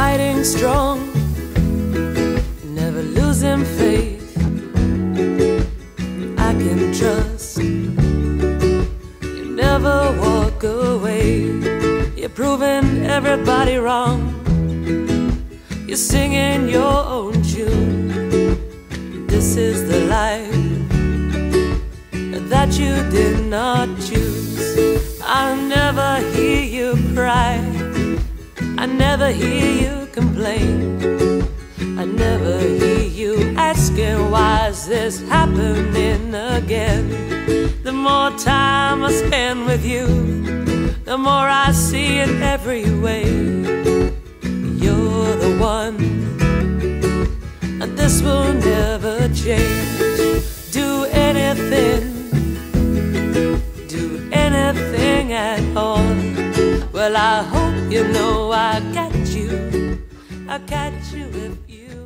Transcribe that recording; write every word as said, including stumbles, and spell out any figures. fighting strong, never losing faith. I can trust you, never walk away. You're proving everybody wrong, you're singing your own tune. This is the life that you did not choose. I'll never hear you cry, I never hear you complain, I never hear you asking why's this happening again. The more time I spend with you, the more I see it every way. You're the one, and this will never change. Do anything, do anything at all. Well, I hope you know I got you, I got you if you